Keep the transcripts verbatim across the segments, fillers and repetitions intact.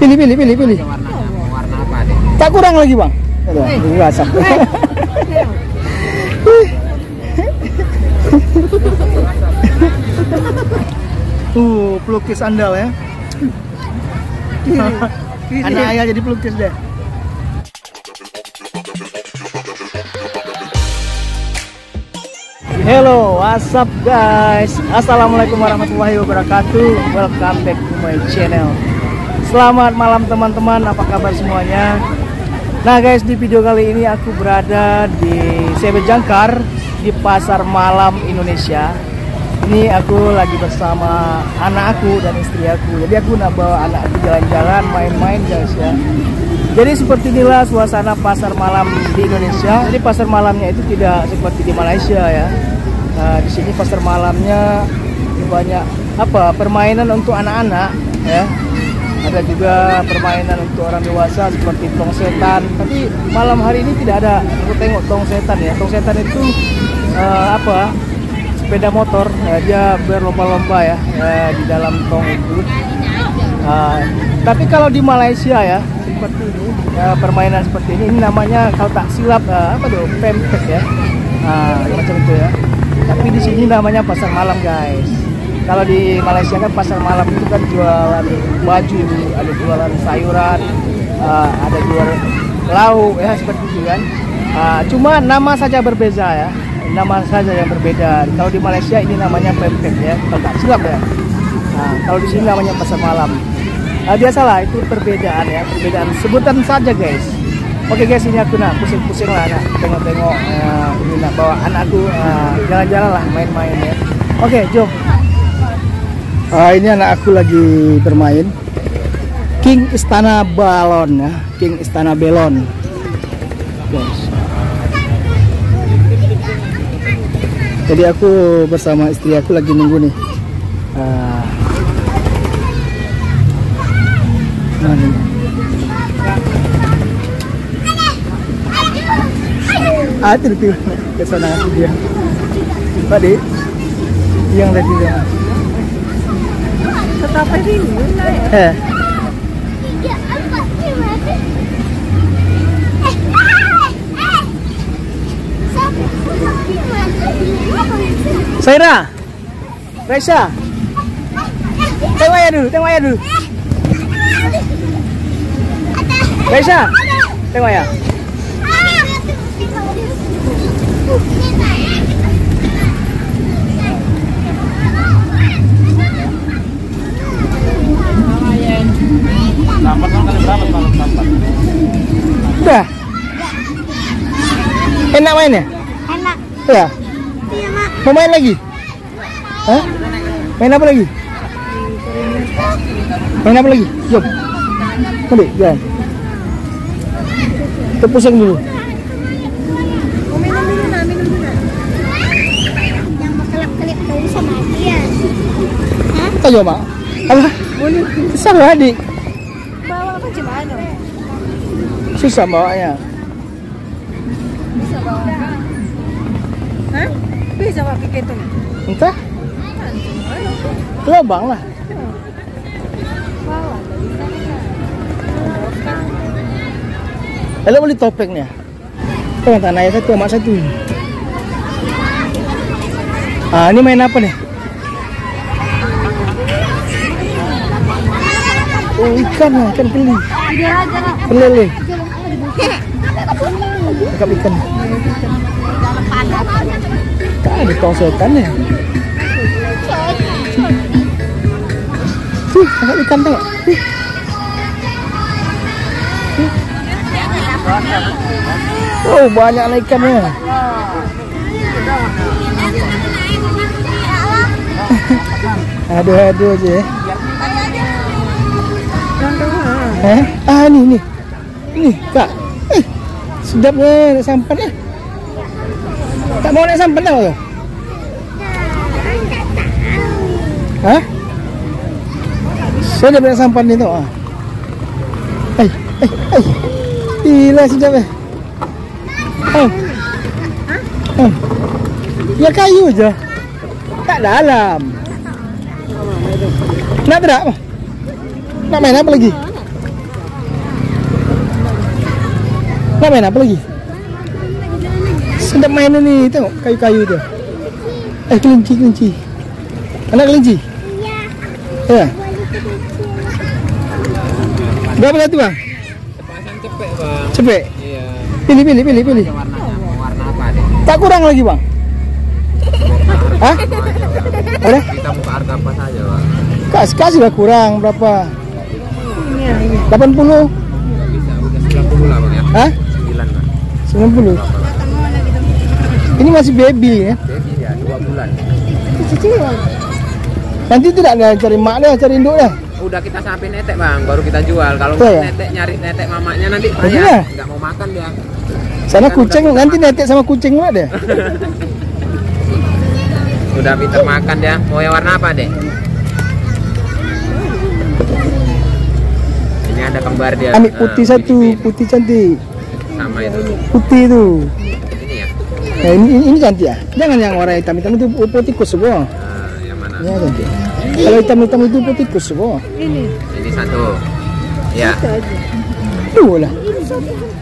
Pilih, pilih, pilih, pilih. Warna, warna apa deh? Tak kurang lagi, Bang. Aduh, ini asap. Uh, pelukis andal ya. Anak ayah jadi pelukis deh. Hello, what's up guys? Assalamualaikum warahmatullahi wabarakatuh. Welcome back to my channel. Selamat malam teman-teman, apa kabar semuanya? Nah guys, di video kali ini aku berada di C B Jangkar, di pasar malam Indonesia. Ini aku lagi bersama anak aku dan istri aku. Jadi aku nak bawa anak aku jalan-jalan, main-main guys ya. Jadi seperti inilah suasana pasar malam di Indonesia. Jadi pasar malamnya itu tidak seperti di Malaysia ya. Nah, di sini pasar malamnya banyak apa? Permainan untuk anak-anak ya. Ada juga permainan untuk orang dewasa seperti tong setan. Tapi malam hari ini tidak ada. Aku tengok tong setan ya. Tong setan itu uh, apa? Sepeda motor ya, dia berlomba-lomba ya, ya di dalam tong itu. Uh, tapi kalau di Malaysia ya seperti ini ya, permainan seperti ini, ini namanya kalau tak silap uh, apa tuh pempek ya, nah, macam itu ya. Tapi di sini namanya pasar malam guys. Kalau di Malaysia kan pasar malam itu kan jualan baju, ada jualan sayuran, uh, ada jualan lauk ya seperti itu kan. Uh, cuma nama saja berbeza ya, nama saja yang berbeda. Kalau di Malaysia ini namanya pempek ya, kalau tak silap ya. Nah, kalau di sini namanya pasar malam. Nah, biasalah itu perbedaan ya, perbedaan sebutan saja guys. Oke guys, ini aku nak pusing-pusing lah, nak tengok-tengok, uh, ini nak bawa anakku jalan-jalan uh, lah, main-main ya. Oke, jom. Uh, ini anak aku lagi bermain King Istana Balon ya, King Istana Belon guys. Jadi aku bersama istri aku lagi nunggu nih. Uh, Nah, ini. Ah, itu dia ke sana dia. Tadi yang tadi dia. Tetap ini naik. Eh. Saira. Raisa. Tengok ayah dulu, tengok ayah dulu. Raisa, tengok ya. Lambat kali berapa kalau lambat? Udah. Enak mainnya? Enak. Iya. Iya, Mak. Mau main lagi? Hah? Main apa lagi? Main apa lagi? Jom. Ambil, jalan. Terpusing dulu. Oh, minum dulu nak, minum dulu nak. Yang berkelap-kelip dulu sama adik ya. Hah? Tak jawab, Mak. Alah, boleh. Besar lah adik. Bawa macam mana? Susah bawanya. Bisa bawa. Hah? Bisa bawa pikir tu? Entah. Lobang lah. Bawa. Lalu beli topengnya. Tengok tanah ayah satu, amat satu. Ah, ini main apa nih? Oh, ikan lah, ikan peli. Pelele. Ikan ikan. Tak ada tong setan ya. Tuh, tangkap ikan tengok. Tuh. Oh, banyak ikannya. Aduh-aduh aja ya. Eh? Ah, ini, ini. Ini, Kak. Eh, sedap ya, nak sampan ya. Tak mau nak sampan tau tu? Hah? Sedap nak sampan ni tau. Eh, eh, eh. Gila sedap ya. Oh. Oh. Ya kayu je. Tak dalam. Nak berak? Nak main apa lagi? Nah, main apa lagi? Sedap main ini, tengok kayu-kayu itu. Eh, kelinci, kelinci. Anak kelinci? Iya. Ya. Berapa lagi, Bang? Sepasang cepek, Bang. Cepek? Iya. Pilih, pilih, pilih, pilih. Warna apa deh? Tak kurang lagi, Bang? Hah? Ada? Kita buka harga apa saja, Bang? Kasih, kasih lah kurang berapa? delapan puluh. Bisa, udah sembilan puluh lah, Bang ya. Hah? sembilan, Bang. sembilan puluh. Ini masih baby ya? Baby ya, dua bulan. Nanti tidak ada cari mak deh, cari induk deh. Udah kita sampein netek, Bang, baru kita jual. Kalau oh, ya? Netek nyari netek mamanya nanti payah, nggak mau makan dia. Sana kan kucing, nanti netek sama kucing lah deh. Udah pinter makan dia. Mau yang warna apa deh? Ini ada kembar dia. Ambil putih nah, satu, ini, ini. Putih cantik. Sama itu. Putih itu. Nah, ini, ini, ini cantik ya? Jangan yang warna hitam-hitam itu potikus semua. Nah, yang mana? Ya, cantik. Kalau hitam-hitam itu potikus semua. Ini. Ini satu. Ya. Dua lah.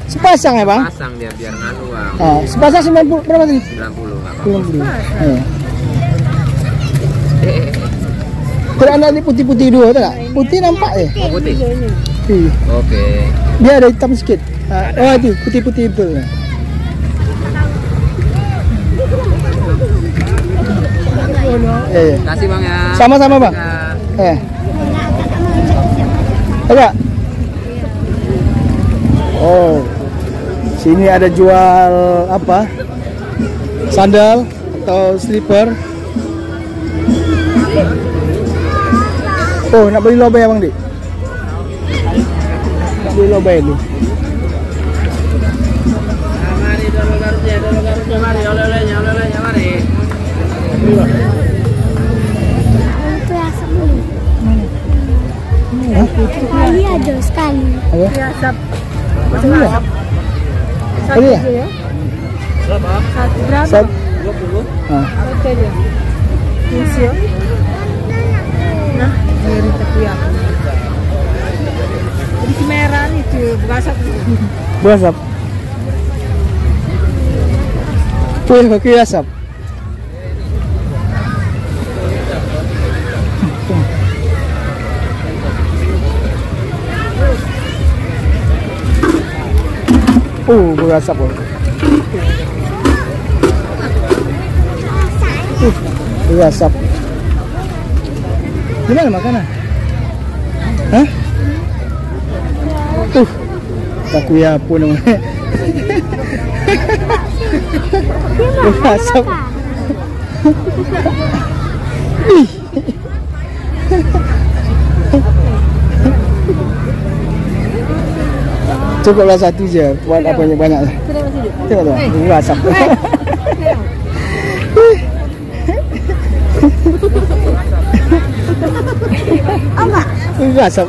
Sepasang ya, Bang? Sepasang dia biar nganu, Bang. Nah, sepasang sembilan puluh berapa tadi? sembilan puluh, Bang. sembilan puluh. Iya. Kalau anda ini putih-putih dulu, tak? Putih nampak ya? Oh, putih. Oke. Okay. Dia ada hitam sedikit. Nah, oh, itu putih-putih itu. Terima kasih, Bang ya. Sama-sama, Bang. Ya. Ada. Oh. Sini ada jual apa? Sandal atau slipper? Oh, nak beli lobang ya, Bang Dik? Nak beli lobang itu. Mari dulu garutnya, dulu garutnya, mari oleh-olehnya, oleh-olehnya, mari. Sekali aja, sekali. Asap. Asap. Satu ya? Berapa? Satu berapa? dua puluh. Hah. Oke deh. Insya. Nah, dari tepi aku. Jadi merah itu, berasap. Berasap. Tuh, kaki asap. Oh, berasap loh. Uh, berasap. Gimana makanan? Hah? Tuh, takuya pun. Berasap. Cukuplah satu je, buat apa yang banyak lah. Tengok tu, ini asap. Apa? Ini asap.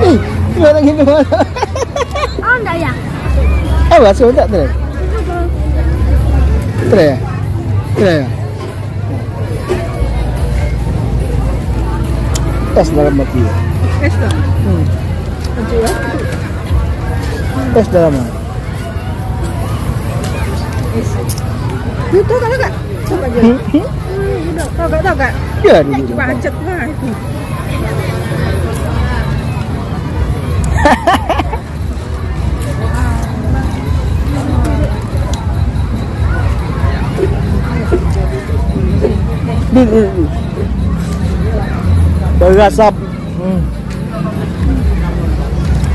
Ih, orang ini mana? Oh, tak ya? Apa asap tak ter? Ter ya? Ter ya? Tas dalam mati ya? Es dah. Hmm. Es dalam mana? Itu tak tak? Coba je. Tahu tak tahu tak? Ya, dulu. Coba acet lah itu. Berasap.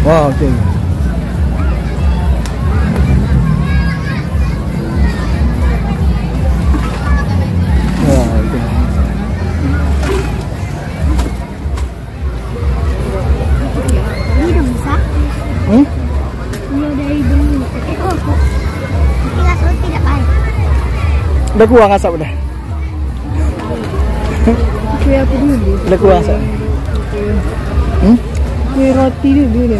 Wow, oke. Okay. Wow, okay. Ini udah besar? Hmm? Ini udah hidung ini. Eh, oh, kok. Ini asap tidak baik. Udah kuang asap udah. Kue apa dulu? Udah kuang asap. Hmm? Kue roti dulu deh.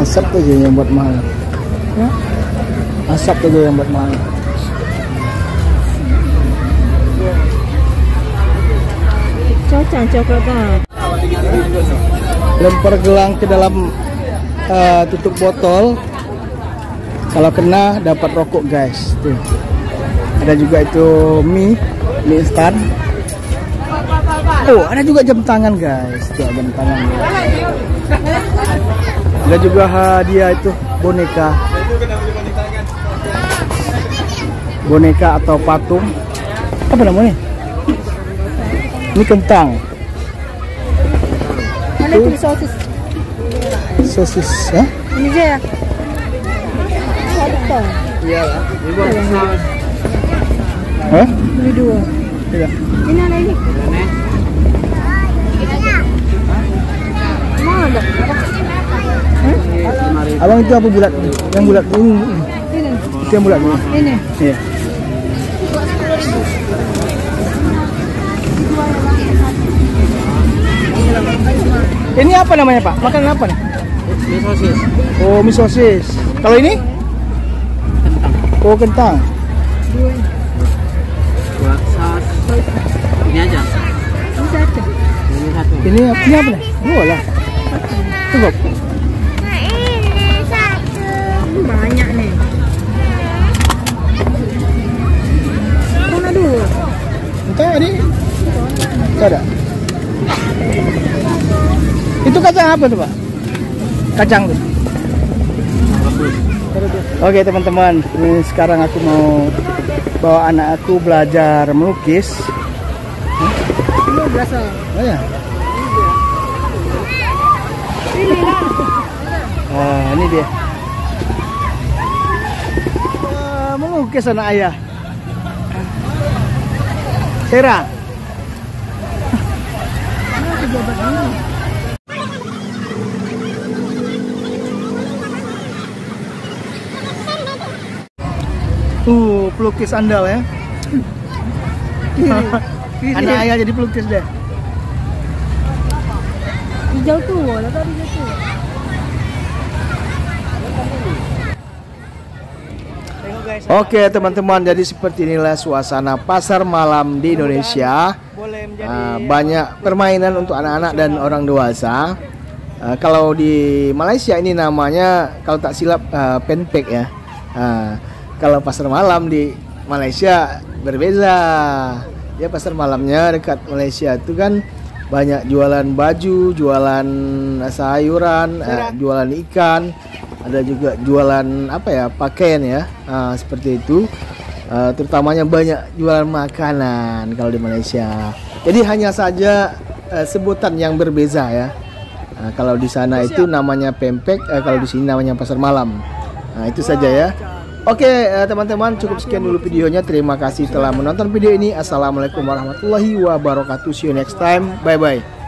Asap aja yang buat mahal. Asap aja yang buat mahal. Oh, cancok coklat. Lempar gelang ke dalam uh, tutup botol. Kalau kena dapat rokok, guys. Tuh. Ada juga itu mie, mie instan. Oh, ada juga jam tangan, guys. Tuh, jam tangan. Ada juga hadiah itu boneka. Boneka atau patung. Apa namanya? Ini kentang. Mana itu sosis? Sosis, ya? Ini aja ya? Iya lah. Hah? Beli dua. Iya. Ini ada ini. Mau ada? Hah? Abang itu apa bulat? Yang bulat ini. Ini. Itu yang bulat ini. Ini. Iya. Ini apa namanya, Pak? Makan apa nih? Mie sosis. Oh, mie sosis. Kalau ini? Kentang. Oh, kentang. Buat saus. Ini aja. Ini satu. Ini satu. Ini, ini apa nih? Dua lah. Cukup. Ini satu. Banyak nih. Mana dua? Entah ini. Tidak ada. Itu kacang apa tuh, Pak? Kacang tuh. Oke, teman-teman, ini sekarang aku mau bawa anak aku belajar melukis. Ini biasa. Oh ya. Nah, ini dia. Uh, melukis anak ayah. Tera. Uh, pelukis andal ya. Anak ayah jadi pelukis deh. Hijau tuh, ada tadi gitu. Oke, teman-teman, jadi seperti inilah suasana pasar malam di Indonesia. Uh, banyak permainan untuk anak-anak dan orang dewasa. Uh, kalau di Malaysia ini namanya, kalau tak silap, uh, penpek ya. Uh, Kalau pasar malam di Malaysia berbeda. Ya, pasar malamnya dekat Malaysia itu kan banyak jualan baju, jualan sayuran, eh, jualan ikan, ada juga jualan apa ya, pakaian ya, uh, seperti itu. Uh, terutamanya banyak jualan makanan kalau di Malaysia. Jadi hanya saja uh, sebutan yang berbeda ya. Uh, kalau di sana itu namanya pempek, uh, kalau di sini namanya pasar malam. Nah, itu saja ya. Oke, teman-teman, cukup sekian dulu videonya. Terima kasih telah menonton video ini. Assalamualaikum warahmatullahi wabarakatuh. See you next time. Bye-bye.